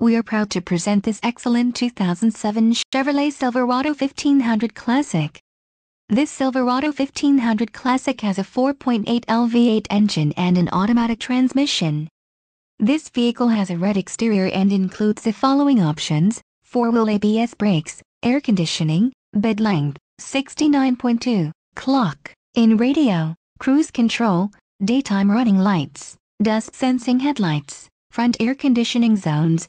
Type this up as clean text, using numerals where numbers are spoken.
We are proud to present this excellent 2007 Chevrolet Silverado 1500 Classic. This Silverado 1500 Classic has a 4.8L V8 engine and an automatic transmission. This vehicle has a red exterior and includes the following options: 4-wheel ABS brakes, air conditioning, bed length 69.2 clock, in radio, cruise control, daytime running lights, dusk sensing headlights, front air conditioning zones,